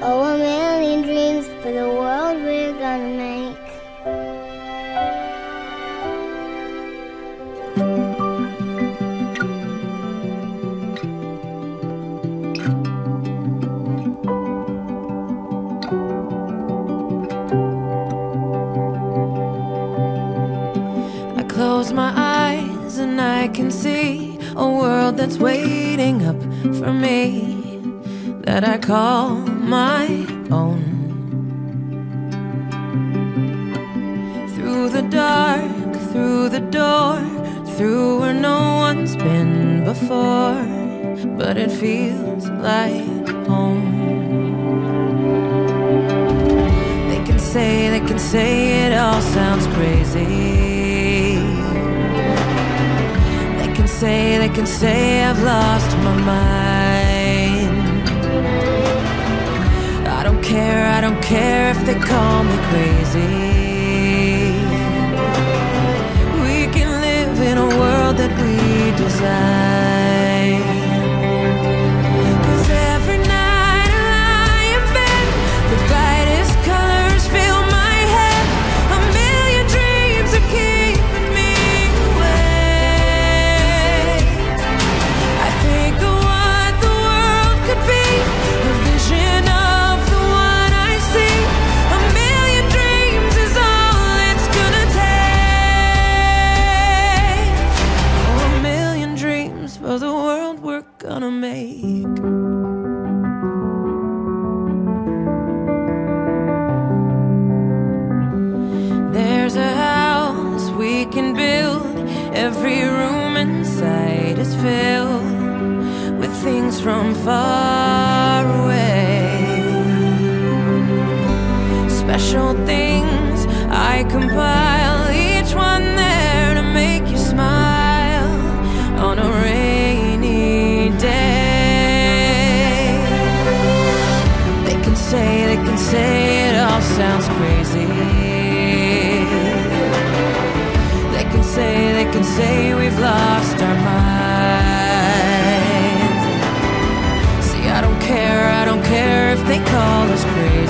Oh, a million dreams for the world we're gonna make. I close my eyes and I can see a world that's waiting up for me, that I call my own. Through the dark, through the door, through where no one's been before, but it feels like home. They can say it all sounds crazy. They can say I've lost my mind. I don't care if they call me crazy. We can live in a world that we design. Every room inside is filled with things from far away, special things I compile, each one there to make you smile on a rainy day. They can say it all sounds crazy. They can say we've lost our minds. See, I don't care if they call us crazy.